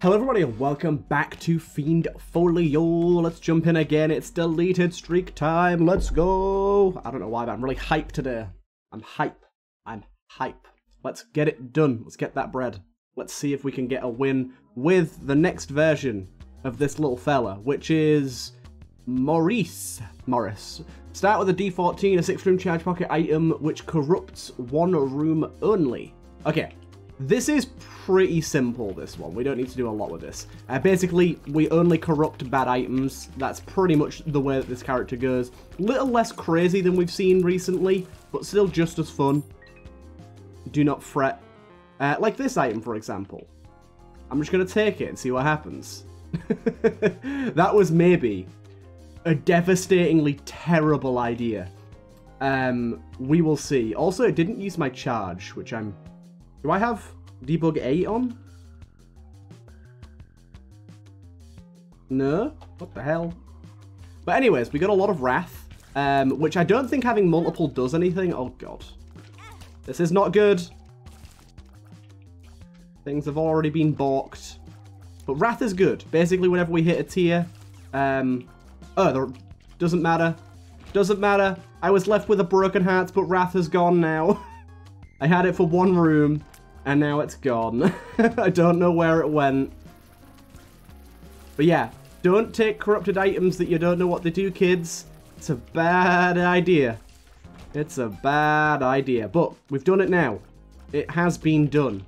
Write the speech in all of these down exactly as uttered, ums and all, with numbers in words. Hello everybody and welcome back to Fiend Folio. Let's jump in again. It's deleted streak time. Let's go. I don't know why, but I'm really hyped today. I'm hype. I'm hype. Let's get it done. Let's get that bread. Let's see if we can get a win with the next version of this little fella, which is Maurice. Maurice. Start with a D fourteen, a six room charge pocket item, which corrupts one room only. Okay. This is pretty simple, this one. We don't need to do a lot with this. Uh, basically, we only corrupt bad items. That's pretty much the way that this character goes. A little less crazy than we've seen recently, but still just as fun. Do not fret. Uh, like this item, for example. I'm just going to take it and see what happens. That was maybe a devastatingly terrible idea. Um, we will see. Also, it didn't use my charge, which I'm... Do I have debug eight on? No? What the hell? But anyways, we got a lot of wrath, um, which I don't think having multiple does anything. Oh god. This is not good. Things have already been balked. But wrath is good. Basically, whenever we hit a tier, um, oh, there, doesn't matter. Doesn't matter. I was left with a broken heart, but wrath is gone now. I had it for one room, and now it's gone. I don't know where it went. But yeah, don't take corrupted items that you don't know what they do, kids. It's a bad idea. It's a bad idea. But we've done it now. It has been done.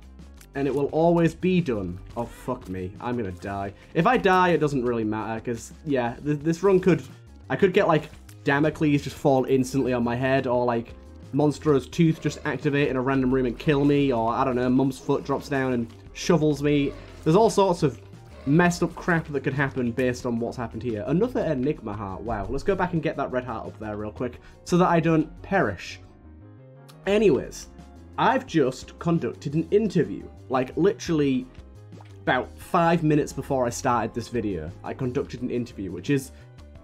And it will always be done. Oh, fuck me. I'm gonna die. If I die, it doesn't really matter, because, yeah, th this run could... I could get, like, Damocles just fall instantly on my head, or, like... Monstro's tooth just activate in a random room and kill me, or I don't know, Mum's foot drops down and shovels me. There's all sorts of messed up crap that could happen based on what's happened here. Another enigma heart. Wow. Let's go back and get that red heart up there real quick so that I don't perish. Anyways, I've just conducted an interview. Like, literally about five minutes before I started this video, I conducted an interview, which is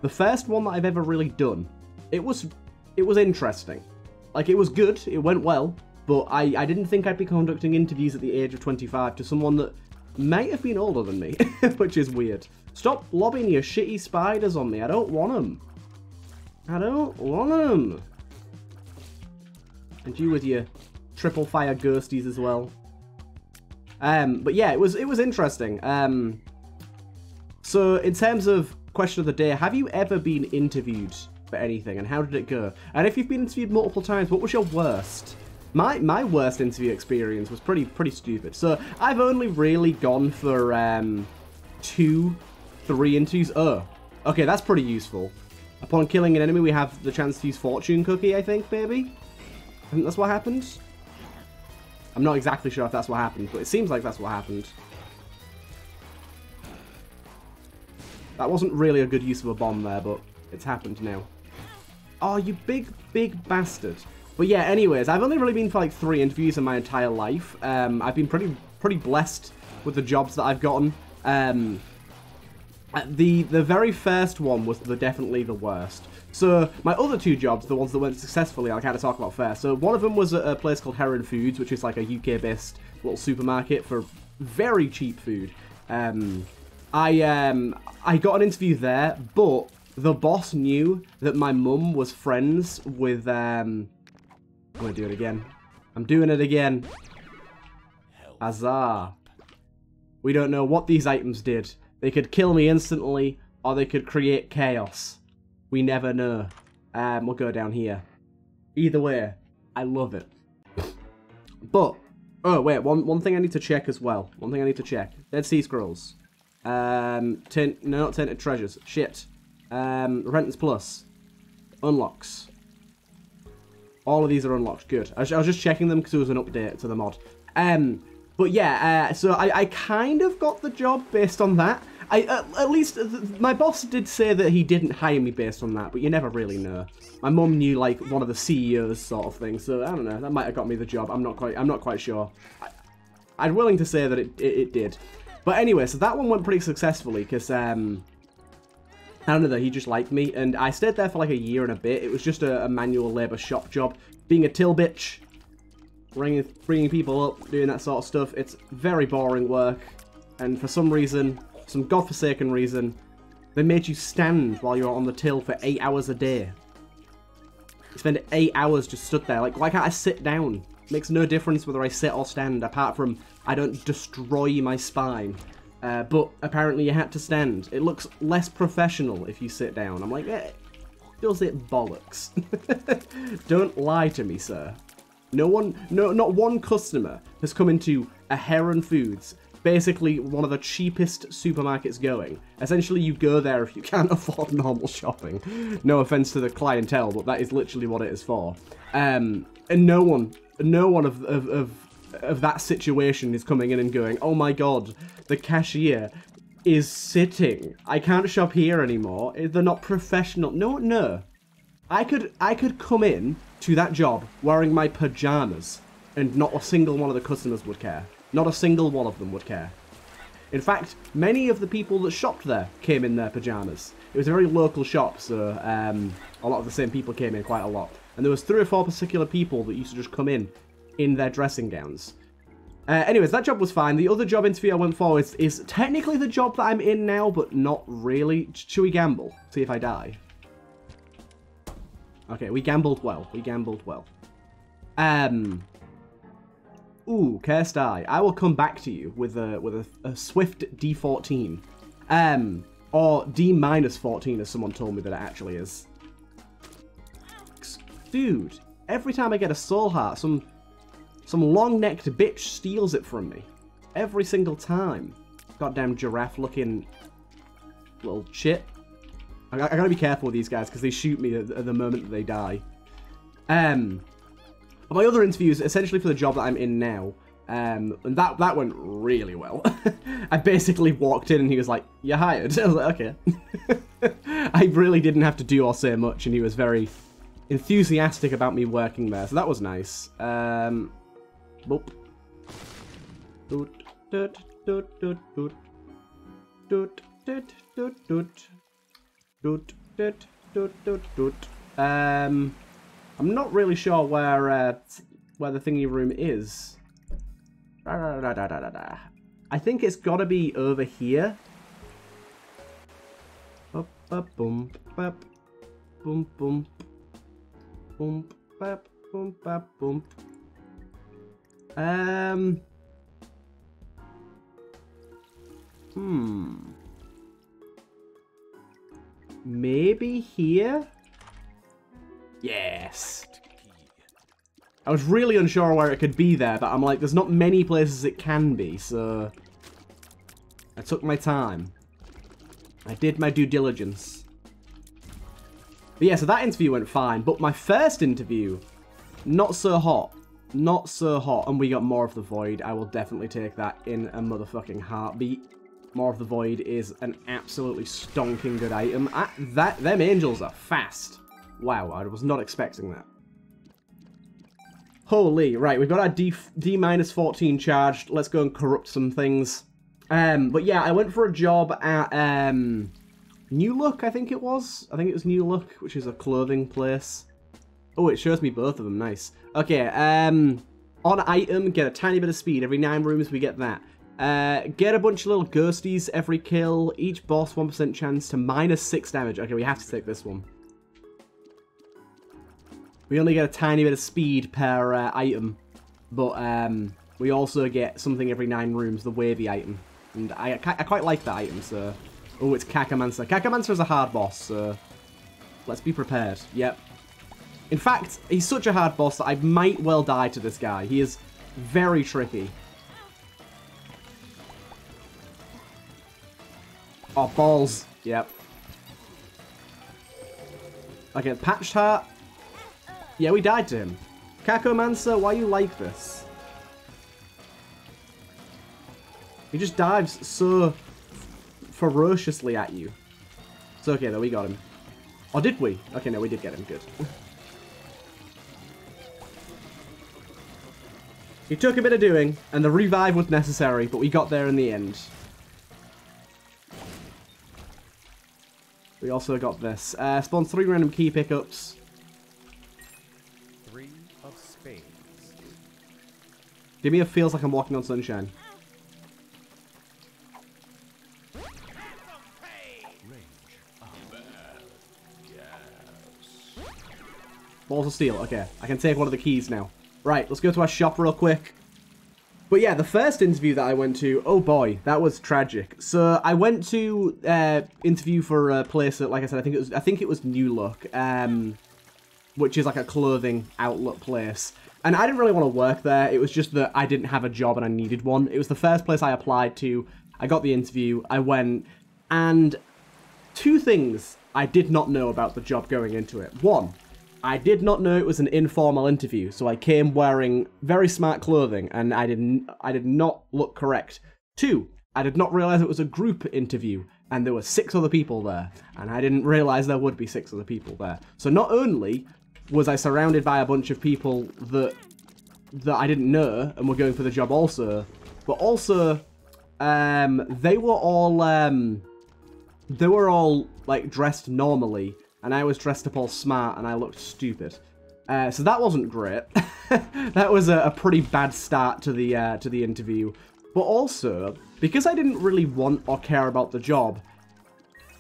the first one that I've ever really done. It was, it was interesting. Like, it was good, it went well, but I, I didn't think I'd be conducting interviews at the age of twenty-five to someone that might have been older than me, which is weird. Stop lobbing your shitty spiders on me. I don't want them. I don't want them. And you with your triple fire ghosties as well. Um, but yeah, it was, it was interesting. Um, so in terms of question of the day, have you ever been interviewed for anything, and how did it go? And if you've been interviewed multiple times, what was your worst? My my worst interview experience was pretty pretty stupid. So I've only really gone for um, two, three interviews. Oh, okay, that's pretty useful. Upon killing an enemy, we have the chance to use fortune cookie. I think, maybe. I think that's what happened. I'm not exactly sure if that's what happened, but it seems like that's what happened. That wasn't really a good use of a bomb there, but it's happened now. Oh, you big, big bastard. But yeah, anyways, I've only really been for like three interviews in my entire life. Um, I've been pretty pretty blessed with the jobs that I've gotten. Um, the, the very first one was the, definitely the worst. So my other two jobs, the ones that went successfully, I'll kind of talk about first. So one of them was at a place called Heron Foods, which is like a U K-based little supermarket for very cheap food. Um, I, um, I got an interview there, but... the boss knew that my mum was friends with, um... I'm gonna do it again. I'm doing it again. Azar. We don't know what these items did. They could kill me instantly, or they could create chaos. We never know. Um, we'll go down here. Either way, I love it. But, oh wait, one, one thing I need to check as well. One thing I need to check. Dead Sea Scrolls. Um, taint, no, not tainted treasures. Shit. Um, Rentance Plus. Unlocks. All of these are unlocked. Good. I, I was just checking them because it was an update to the mod. Um, but yeah, uh, so I, I kind of got the job based on that. I uh, At least th my boss did say that he didn't hire me based on that, but you never really know. My mum knew, like, one of the C E Os sort of thing, so I don't know. That might have got me the job. I'm not quite, I'm not quite sure. I, I'm willing to say that it, it, it did. But anyway, so that one went pretty successfully because... Um, I don't know though, he just liked me, and I stayed there for like a year and a bit. It was just a, a manual labour shop job, being a till bitch, bringing, bringing people up, doing that sort of stuff. It's very boring work, and for some reason, some godforsaken reason, they made you stand while you're on the till for eight hours a day. You spend eight hours just stood there. Like, why can't I sit down? It makes no difference whether I sit or stand, apart from I don't destroy my spine. Uh, but apparently you had to stand. It looks less professional if you sit down. I'm like, eh, does it bollocks? Don't lie to me, sir. No one, no, not one customer has come into a Heron Foods, basically one of the cheapest supermarkets going. Essentially, you go there if you can't afford normal shopping. No offense to the clientele, but that is literally what it is for. Um, and no one, no one of, of, of, of that situation is coming in and going, oh my god, the cashier is sitting. I can't shop here anymore. They're not professional. No, no. I could, I could come in to that job wearing my pajamas and not a single one of the customers would care. Not a single one of them would care. In fact, many of the people that shopped there came in their pajamas. It was a very local shop, so um, a lot of the same people came in quite a lot. And there was three or four particular people that used to just come in in their dressing gowns. Uh, anyways, that job was fine. The other job interview I went for is, is technically the job that I'm in now, but not really. Should we gamble? See if I die. Okay, we gambled well. We gambled well. Um... Ooh, cursed eye. I will come back to you with a with a, a swift D fourteen. Um, or D minus fourteen, as someone told me that it actually is. Dude, every time I get a soul heart, some, some long-necked bitch steals it from me. Every single time. Goddamn giraffe-looking little shit. I, I gotta be careful with these guys, because they shoot me at, at the moment that they die. Um... My other interviews, essentially for the job that I'm in now, um, and that, that went really well. I basically walked in and he was like, you're hired. I was like, okay. I really didn't have to do or say much, and he was very enthusiastic about me working there, so that was nice. Um, boop. Doot, doot, doot, doot, doot. Doot, doot, doot, doot. Doot, doot, doot, doot, doot. Um... I'm not really sure where uh, where the thingy room is. Da, da, da, da, da, da. I think it's got to be over here. Up, up, boom, up, boom, boom, boom, up, boom, up, boom. Um. Hmm. Maybe here. Yes. I was really unsure where it could be there, but I'm like, there's not many places it can be, so I took my time. I did my due diligence. But yeah, so that interview went fine, but my first interview, not so hot. Not so hot. And we got more of the void. I will definitely take that in a motherfucking heartbeat. More of the void is an absolutely stonking good item. I, that them angels are fast. Wow, I was not expecting that. Holy, right, we've got our D minus fourteen charged. Let's go and corrupt some things. Um, but yeah, I went for a job at um, New Look, I think it was. I think it was New Look, which is a clothing place. Oh, it shows me both of them, nice. Okay, um, on item, get a tiny bit of speed. Every nine rooms we get that. Uh, get a bunch of little ghosties every kill. Each boss, one percent chance to minus six damage. Okay, we have to take this one. We only get a tiny bit of speed per uh, item, but um, we also get something every nine rooms, the wavy item. And I, I quite like that item, so... Oh, it's Cacomancer. Cacomancer is a hard boss, so let's be prepared. Yep. In fact, he's such a hard boss that I might well die to this guy. He is very tricky. Oh, balls. Yep. Okay, Patched Heart. Yeah, we died to him. Cacomancer, why you like this? He just dives so ferociously at you. It's okay though, we got him. Or did we? Okay, no, we did get him. Good. He took a bit of doing, and the revive was necessary, but we got there in the end. We also got this. Uh, spawn three random key pickups. Give me a feels like I'm walking on sunshine. Balls of steel. Okay, I can take one of the keys now. Right, let's go to our shop real quick. But yeah, the first interview that I went to, oh boy, that was tragic. So I went to uh, interview for a place that, like I said, I think it was I think it was New Look, um, which is like a clothing outlet place. And I didn't really want to work there. It was just that I didn't have a job and I needed one. It was the first place I applied to. I got the interview. I went, and two things I did not know about the job going into it. One, I did not know it was an informal interview, so I came wearing very smart clothing, and I didn't. I did not look correct. Two, I did not realize it was a group interview, and there were six other people there, and I didn't realize there would be six other people there. So not only was I surrounded by a bunch of people that that I didn't know and were going for the job, also, but also um, they were all um, they were all like dressed normally. And I was dressed up all smart, and I looked stupid. Uh, so that wasn't great. That was a, a pretty bad start to the uh, to the interview. But also, because I didn't really want or care about the job,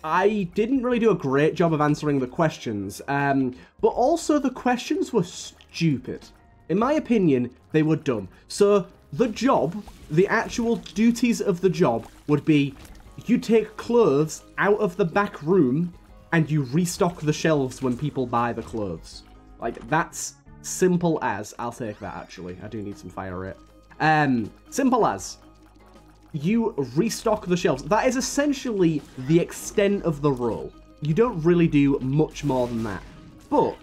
I didn't really do a great job of answering the questions. Um, but also, the questions were stupid. In my opinion, they were dumb. So the job, the actual duties of the job would be, you take clothes out of the back room, and you restock the shelves when people buy the clothes. Like, that's simple as. I'll take that, actually. I do need some fire rate. Um, simple as. You restock the shelves. That is essentially the extent of the role. You don't really do much more than that. But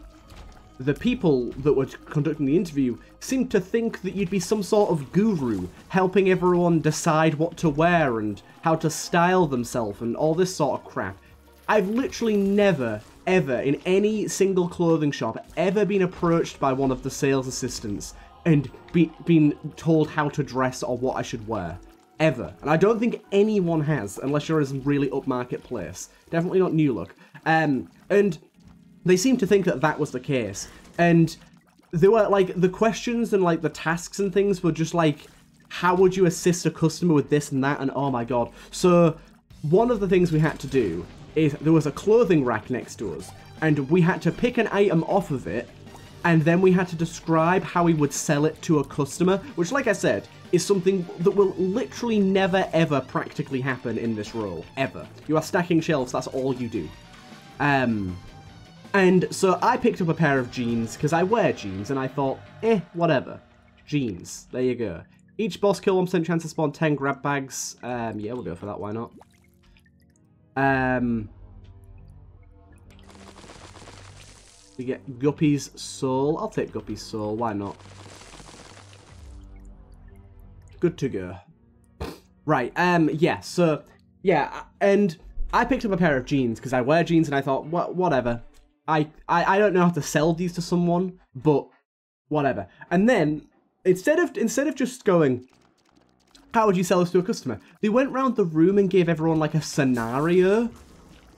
the people that were conducting the interview seemed to think that you'd be some sort of guru, helping everyone decide what to wear and how to style themselves and all this sort of crap. I've literally never, ever, in any single clothing shop, ever been approached by one of the sales assistants and be, been told how to dress or what I should wear. Ever. And I don't think anyone has, unless you're in some really upmarket place. Definitely not New Look. Um, and they seem to think that that was the case. And they were, like, the questions and, like, the tasks and things were just, like, how would you assist a customer with this and that? And, oh, my God. So, one of the things we had to do is there was a clothing rack next to us, and we had to pick an item off of it, and then we had to describe how we would sell it to a customer, which, like I said, is something that will literally never, ever practically happen in this role, ever. You are stacking shelves, that's all you do. Um, and so I picked up a pair of jeans, because I wear jeans, and I thought, eh, whatever. Jeans, there you go. Each boss kill, one percent chance to spawn ten grab bags. Um, yeah, we'll go for that, why not? Um, we get Guppy's soul. I'll take Guppy's soul. Why not? Good to go. Right. Um. Yeah. So. Yeah. And I picked up a pair of jeans because I wear jeans, and I thought, what? Whatever. I, I I don't know how to sell these to someone, but whatever. And then instead of instead of just going, how would you sell this to a customer? They went round the room and gave everyone like a scenario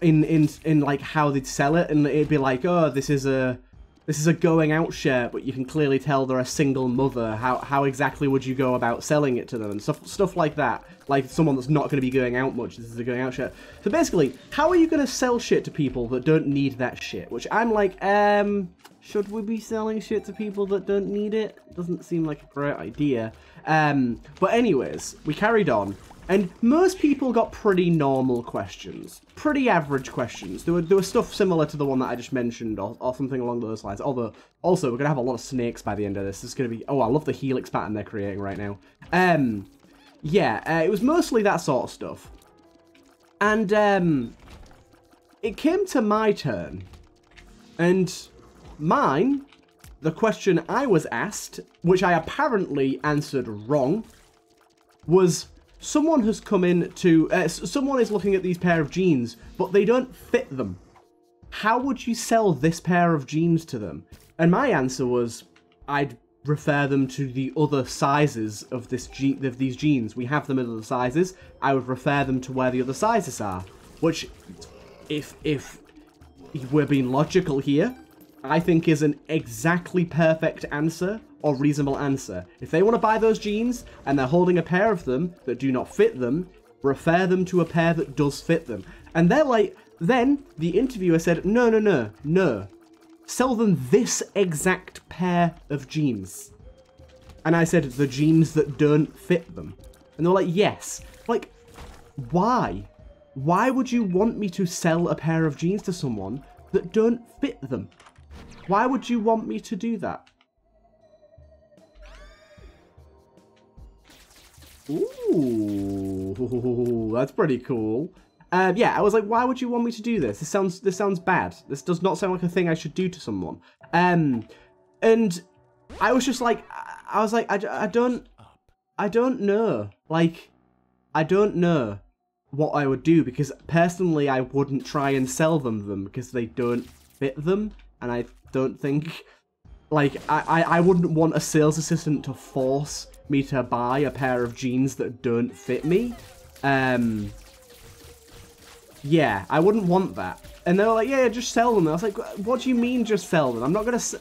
in in in like how they'd sell it, and it'd be like, oh, this is a this is a going out shirt, but you can clearly tell they're a single mother. How how exactly would you go about selling it to them and stuff stuff like that? Like someone that's not going to be going out much. This is a going out shirt. So basically, how are you going to sell shit to people that don't need that shit? Which I'm like, um, should we be selling shit to people that don't need it? Doesn't seem like a great idea. Um, but anyways, we carried on, and most people got pretty normal questions, pretty average questions. There were, there was stuff similar to the one that I just mentioned, or, or something along those lines. Although, also, we're going to have a lot of snakes by the end of this. It's going to be, oh, I love the helix pattern they're creating right now. Um, yeah, uh, it was mostly that sort of stuff. And, um, it came to my turn, and mine, the question I was asked, which I apparently answered wrong, was someone has come in to... Uh, someone is looking at these pair of jeans, but they don't fit them. How would you sell this pair of jeans to them? And my answer was, I'd refer them to the other sizes of, this je of these jeans. We have them in other sizes. I would refer them to where the other sizes are. Which, if, if we're being logical here, I think is an exactly perfect answer or reasonable answer. If they want to buy those jeans and they're holding a pair of them that do not fit them, refer them to a pair that does fit them. And they're like, then the interviewer said, no, no, no, no. Sell them this exact pair of jeans. And I said, the jeans that don't fit them. And they're like, yes. Like, why? Why would you want me to sell a pair of jeans to someone that don't fit them? Why would you want me to do that? Ooh, that's pretty cool. Um, yeah, I was like, why would you want me to do this? This sounds, this sounds bad. This does not sound like a thing I should do to someone. Um, and I was just like, I was like, I, I don't, I don't know. Like, I don't know what I would do, because personally, I wouldn't try and sell them them because they don't fit them. And I don't think, like, I, I, I wouldn't want a sales assistant to force me to buy a pair of jeans that don't fit me. Um, yeah, I wouldn't want that. And they were like, yeah, yeah, just sell them. I was like, what do you mean just sell them? I'm not going to...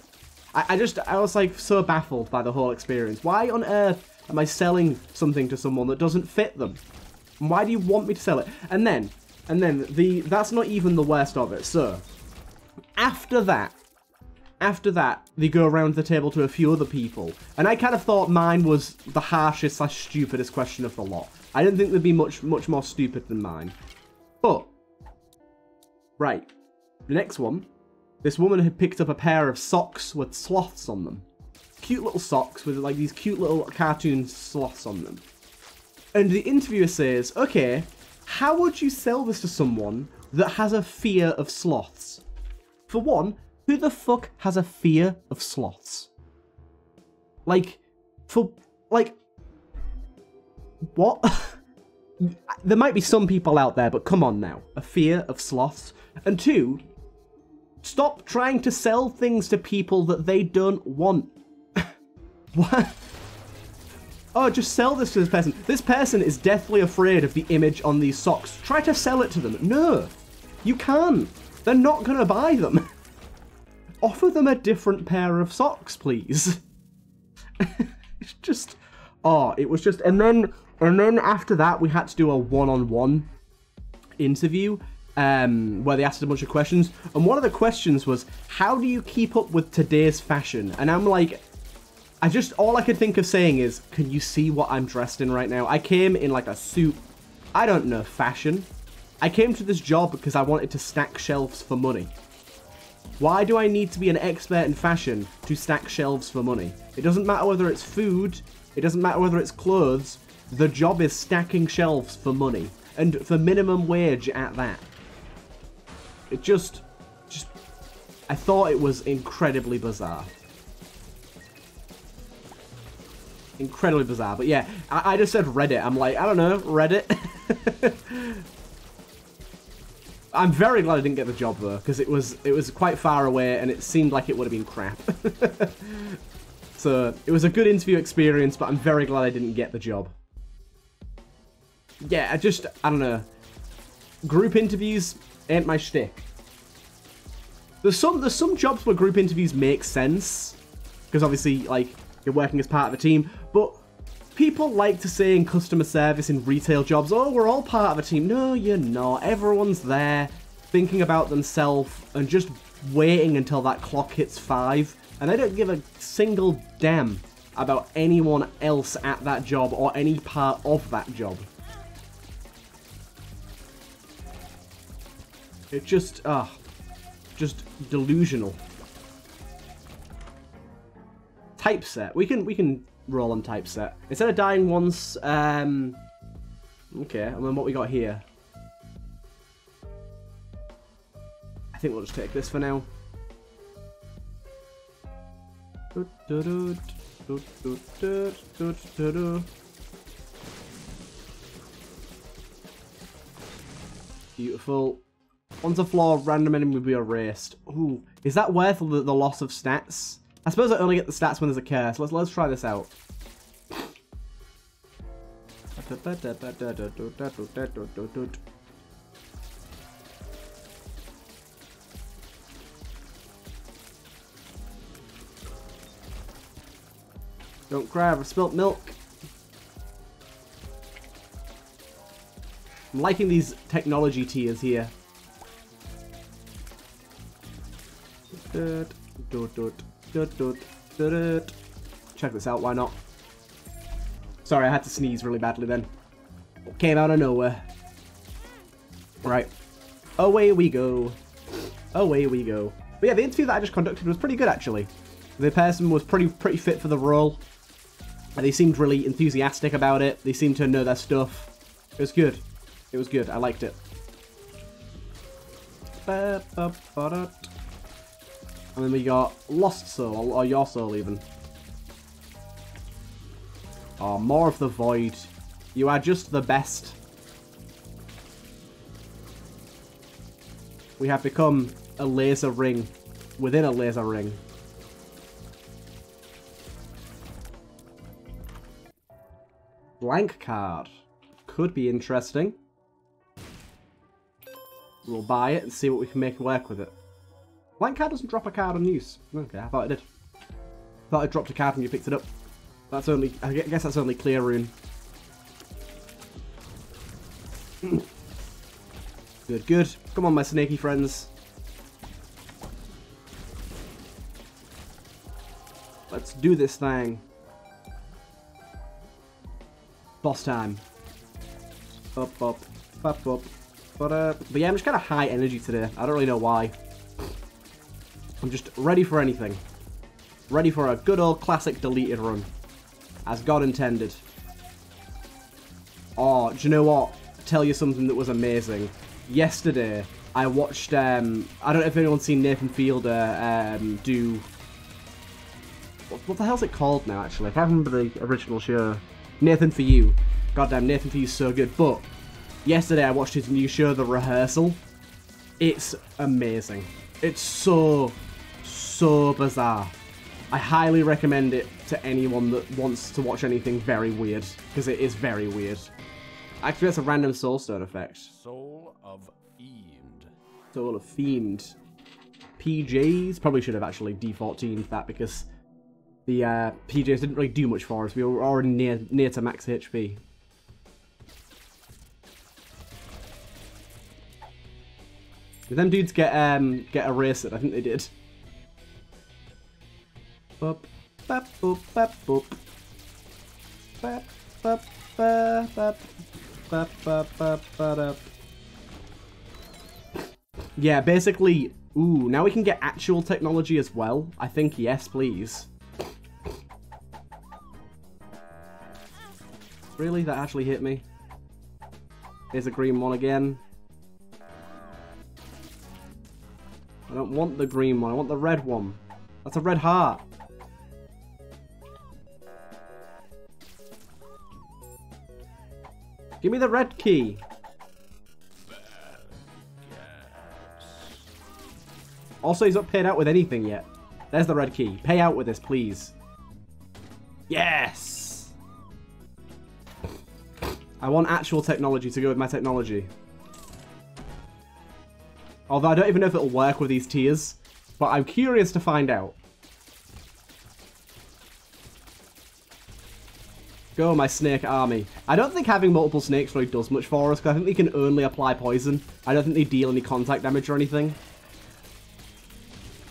I, I just, I was like so baffled by the whole experience. Why on earth am I selling something to someone that doesn't fit them? And why do you want me to sell it? And then, and then the, that's not even the worst of it. So after that, After that, they go around the table to a few other people. And I kind of thought mine was the harshest slash stupidest question of the lot. I didn't think they'd be much, much more stupid than mine. But, right, the next one. This woman had picked up a pair of socks with sloths on them. Cute little socks with like these cute little cartoon sloths on them. And the interviewer says, okay, how would you sell this to someone that has a fear of sloths? For one, who the fuck has a fear of sloths? Like, for, like, what? There might be some people out there, but come on now. A fear of sloths. And two, stop trying to sell things to people that they don't want. What? Oh, just sell this to this person. This person is deathly afraid of the image on these socks. Try to sell it to them. No, you can't. They're not gonna buy them. Offer them a different pair of socks, please. It's just, oh, it was just, and then, and then after that, we had to do a one-on-one interview um, where they asked a bunch of questions. And one of the questions was, how do you keep up with today's fashion? And I'm like, I just, all I could think of saying is, can you see what I'm dressed in right now? I came in like a suit. I don't know fashion. I came to this job because I wanted to stack shelves for money. Why do I need to be an expert in fashion to stack shelves for money? It doesn't matter whether it's food, it doesn't matter whether it's clothes, the job is stacking shelves for money, and for minimum wage at that. It just, just, I thought it was incredibly bizarre. Incredibly bizarre, but yeah, I, I just said Reddit, I'm like, I don't know, Reddit? I'm very glad I didn't get the job though, because it was it was quite far away and it seemed like it would have been crap. So it was a good interview experience, but I'm very glad I didn't get the job. Yeah, I just, I don't know. Group interviews ain't my shtick. There's some, there's some jobs where group interviews make sense, because obviously like you're working as part of a team, but people like to say in customer service, in retail jobs, oh, we're all part of a team. No, you're not. Everyone's there thinking about themselves and just waiting until that clock hits five. And they don't give a single damn about anyone else at that job or any part of that job. It just, ah, uh, just delusional. Typeset. We can, we can... roll on typeset. Instead of dying once, um... okay, and then what we got here? I think we'll just take this for now. Beautiful. Once the floor, random enemy will be erased. Ooh, is that worth the, the loss of stats? I suppose I only get the stats when there's a curse. Let's let's try this out. Don't cry over spilt milk. I'm liking these technology tiers here. Check this out, why not? Sorry, I had to sneeze really badly then. It came out of nowhere. Right. Away we go. Away we go. But yeah, the interview that I just conducted was pretty good, actually. The person was pretty pretty fit for the role. And they seemed really enthusiastic about it. They seemed to know their stuff. It was good. It was good. I liked it. And then we got Lost Soul, or Your Soul even. Oh, more of the Void. You are just the best. We have become a laser ring within a laser ring. Blank card. Could be interesting. We'll buy it and see what we can make work with it. Blank card doesn't drop a card on use. Okay, I thought it did. I thought it dropped a card when you picked it up. That's only, I guess that's only Clear Rune. Good, good. Come on, my snaky friends. Let's do this thing. Boss time. Up, up, up, up. But, uh, but yeah, I'm just kind of high energy today. I don't really know why. I'm just ready for anything. Ready for a good old classic deleted run. As God intended. Oh, do you know what? I'll tell you something that was amazing. Yesterday, I watched, um, I don't know if anyone's seen Nathan Fielder um, do... What, what the hell's it called now, actually? I can't remember the original show. Nathan For You. Goddamn, Nathan For You is so good. But yesterday, I watched his new show, The Rehearsal. It's amazing. It's so, so bizarre. I highly recommend it to anyone that wants to watch anything very weird, because it is very weird. Actually, that's a random Soul Stone effect. Soul of Fiend. Soul of Fiend. P Js. Probably should have actually D fourteened that, because the uh, P Js didn't really do much for us. We were already near, near to max H P. Did them dudes get um, get erased? I think they did. Boop, boop, boop, boop, boop. Boop, boop, boop, boop. Ba, ba, ba, ba, da. Yeah, basically, ooh, now we can get actual technology as well. I think yes, please. Really? That actually hit me? Here's a green one again. I don't want the green one, I want the red one. That's a red heart. Give me the red key. Also, he's not paid out with anything yet. There's the red key. Pay out with this, please. Yes! I want actual technology to go with my technology. Although I don't even know if it'll work with these tiers, but I'm curious to find out. Go, my snake army. I don't think having multiple snakes really does much for us, because I think they can only apply poison. I don't think they deal any contact damage or anything.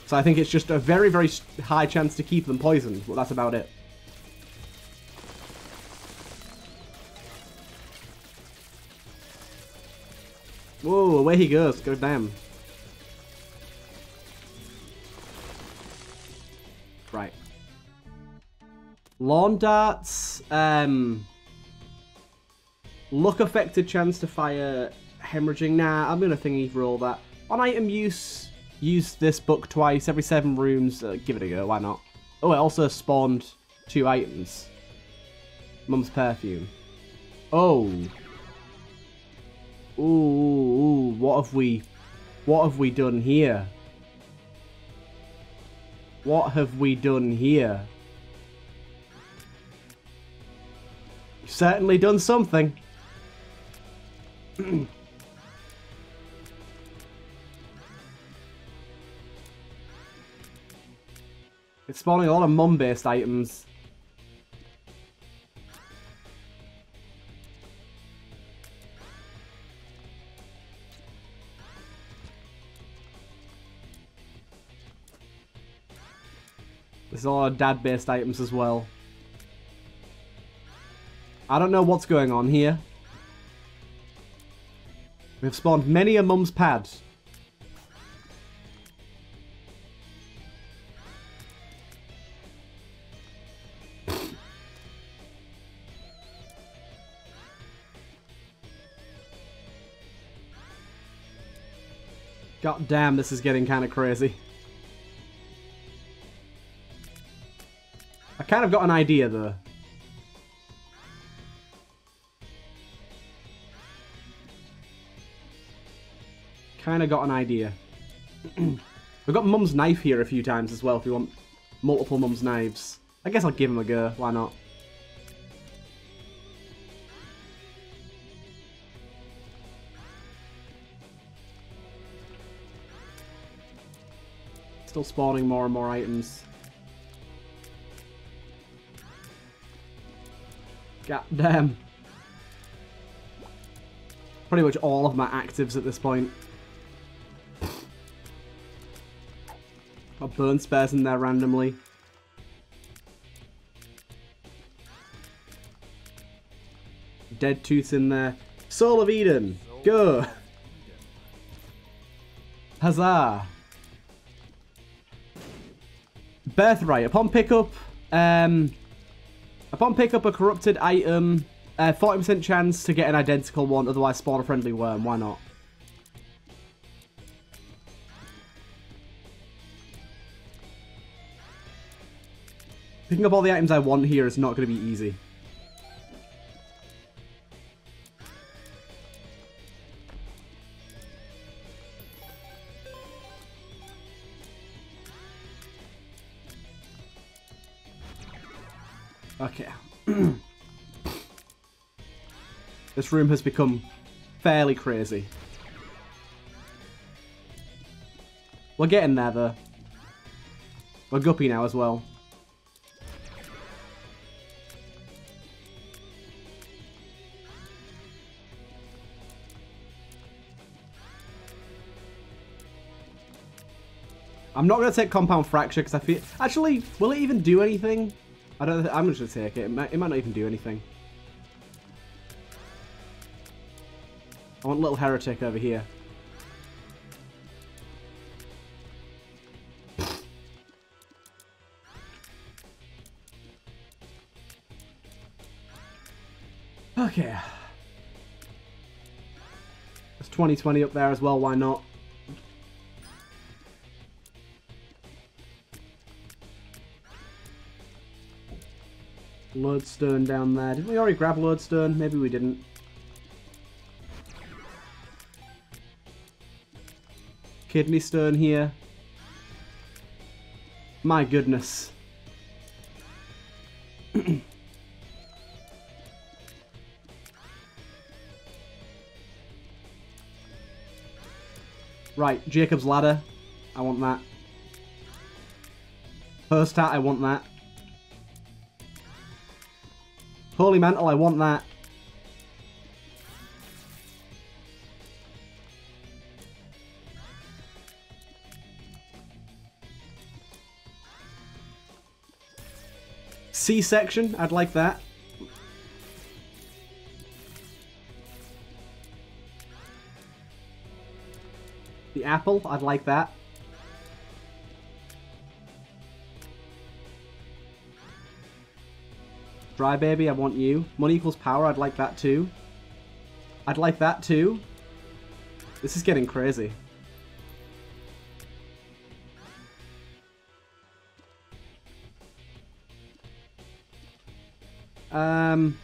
So I think it's just a very, very high chance to keep them poisoned, but that's about it. Whoa, away he goes. Go damn. Right. Lawn darts, um, luck affected chance to fire, hemorrhaging, nah, I'm gonna thingy roll that. On item use, use this book twice, every seven rooms, uh, give it a go, why not? Oh, it also spawned two items. Mum's perfume. Oh. Ooh, ooh, ooh, what have we, what have we done here? What have we done here? Certainly done something. It's spawning a lot of mum-based items. This is all dad-based items as well. I don't know what's going on here. We've spawned many a mum's pad. God damn, this is getting kind of crazy. I kind of got an idea, though. Kind of got an idea. We've got Mum's knife here a few times as well, if you want multiple Mum's knives. I guess I'll give him a go, why not? Still spawning more and more items. God damn. Pretty much all of my actives at this point. Got burn spares in there randomly. Dead tooths in there. Soul of Eden! Go! Huzzah! Birthright. Upon pickup, um, upon pickup a corrupted item, uh, forty percent chance to get an identical one, otherwise spawn a friendly worm. Why not? Picking up all the items I want here is not going to be easy. Okay. This room has become fairly crazy. We're getting there, though. We're Guppy now as well. I'm not going to take Compound Fracture because I feel... Actually, will it even do anything? I don't th I'm just going to take it. It might, it might not even do anything. I want Little Heretic over here. Okay. There's twenty twenty up there as well. Why not? Lodestone down there. Didn't we already grab Lodestone? Maybe we didn't. Kidney Stone here. My goodness. Right, Jacob's ladder. I want that. First hat, I want that. Holy mantle, I want that. C-section, I'd like that. The apple, I'd like that. Dry baby, I want you. Money equals power, I'd like that too. I'd like that too. This is getting crazy. Um...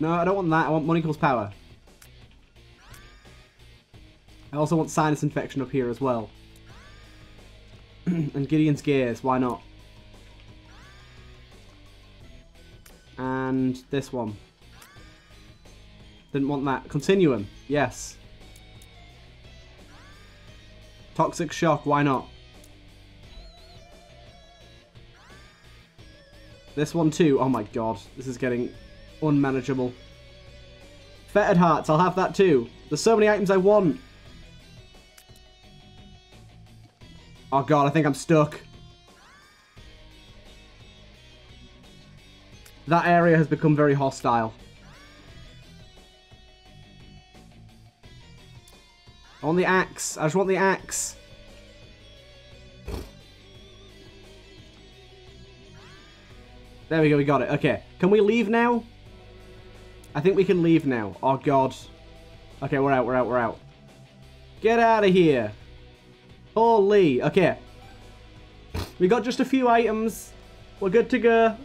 No, I don't want that. I want money equals power. I also want sinus infection up here as well. And Gideon's gears, why not? And this one. Didn't want that. Continuum, yes. Toxic Shock, why not? This one too, oh my god. This is getting unmanageable. Fettered Hearts, I'll have that too. There's so many items I want. Oh god, I think I'm stuck. That area has become very hostile. I want the axe. I just want the axe. There we go, we got it. Okay. Can we leave now? I think we can leave now. Oh god. Okay, we're out, we're out, we're out. Get out of here. Holy. Okay. We got just a few items. We're good to go.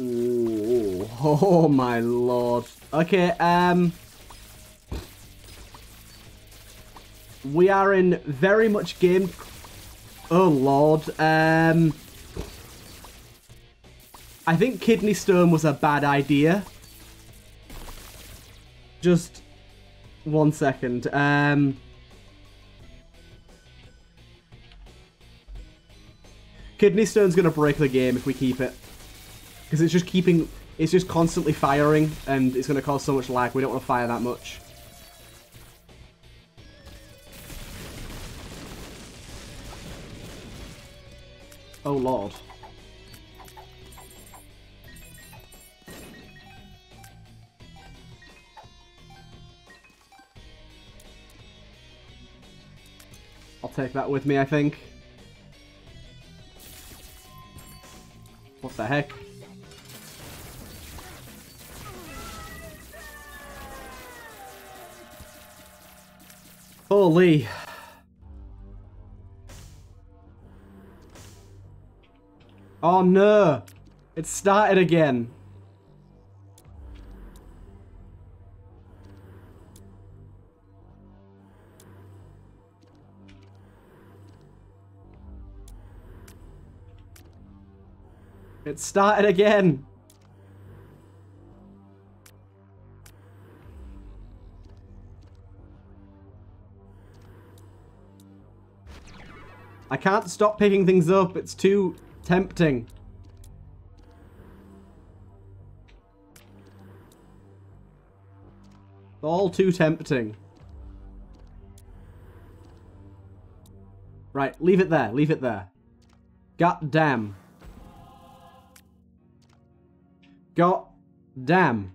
Ooh. Oh my lord. Okay, um... we are in very much game... Oh lord. Um... I think Kidney Stone was a bad idea. Just... One second. Um... Kidney Stone's gonna break the game if we keep it. Because it's just keeping, it's just constantly firing, and it's going to cause so much lag. We don't want to fire that much. Oh lord. I'll take that with me, I think. What the heck? Holy. Oh no. It started again. It started again. I can't stop picking things up. It's too tempting. All too tempting. Right, leave it there. Leave it there. God damn. God damn.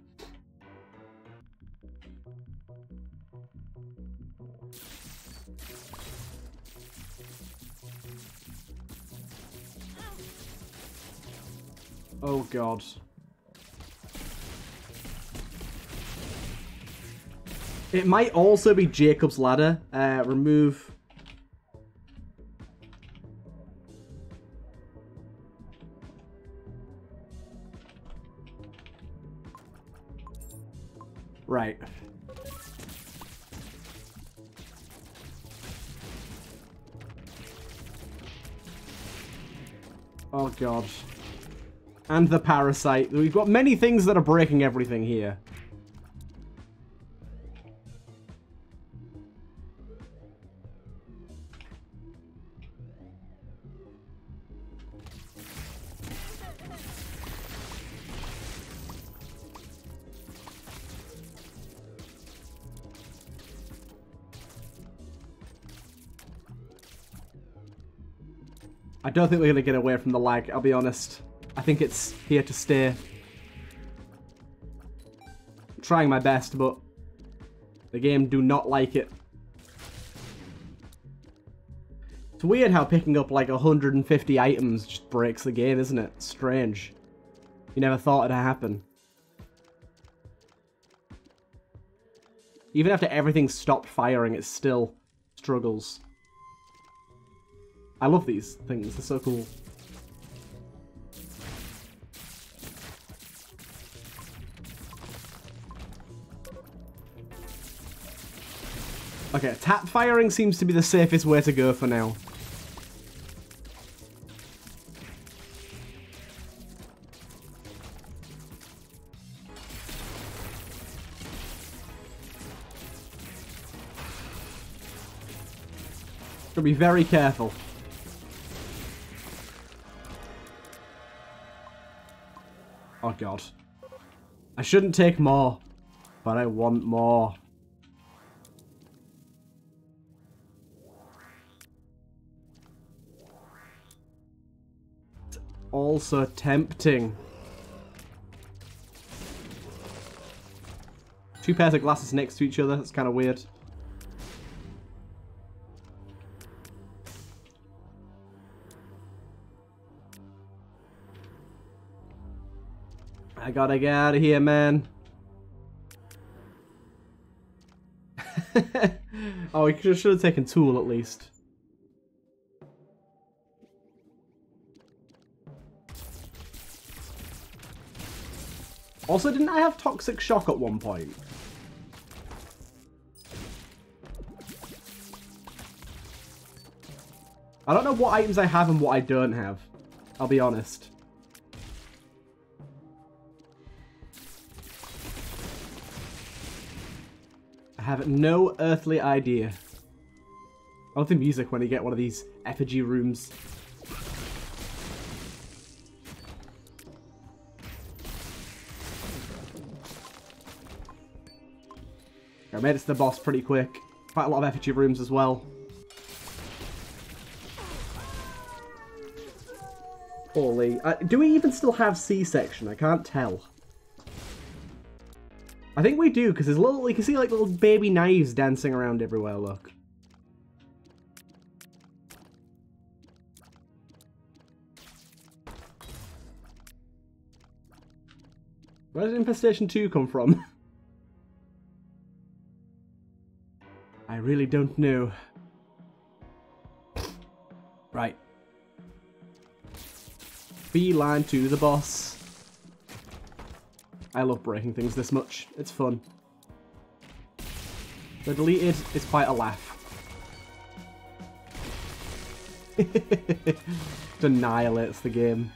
Oh god. It might also be Jacob's ladder. Uh, remove. Right. Oh god. And the parasite. We've got many things that are breaking everything here. I don't think we're going to get away from the lag, I'll be honest. I think it's here to stay. I'm trying my best, but the game do not like it. It's weird how picking up like a hundred and fifty items just breaks the game, isn't it? Strange. You never thought it'd happen. Even after everything stopped firing, it still struggles. I love these things, they're so cool. Okay, tap firing seems to be the safest way to go for now. Gotta be very careful. Oh god. I shouldn't take more. but I want more. It's also tempting. Two pairs of glasses next to each other, that's kind of weird. I gotta get out of here, man. Oh, we should have taken tool at least. Also, didn't I have Toxic Shock at one point? I don't know what items I have and what I don't have. I'll be honest. I have no earthly idea. I love the music when you get one of these effigy rooms. I made it to the boss pretty quick. Quite a lot of effigy rooms as well. Holy. Uh, do we even still have C section? I can't tell. I think we do, because there's little, you can see like little baby knives dancing around everywhere, look. Where did Infestation two come from? I really don't know. Right. Beeline to the boss. I love breaking things this much. It's fun. The deleted is quite a laugh. Annihilates the game.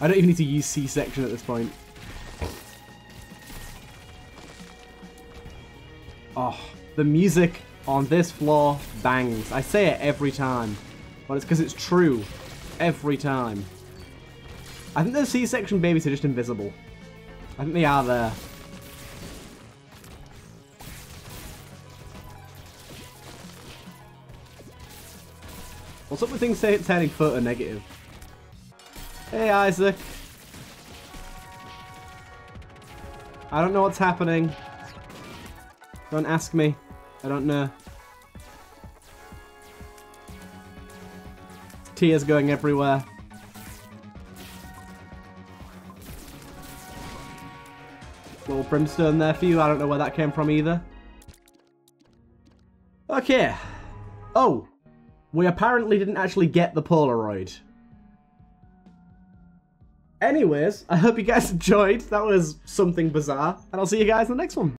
I don't even need to use C section at this point. Oh. The music on this floor bangs. I say it every time, but it's because it's true every time. I think those C section babies are just invisible. I think they are there. What's up with things say it's turning photo negative? Hey, Isaac. I don't know what's happening. Don't ask me. I don't know. Tears going everywhere. Little brimstone there for you. I don't know where that came from either. Okay. Oh. We apparently didn't actually get the Polaroid. Anyways, I hope you guys enjoyed. That was something bizarre. And I'll see you guys in the next one.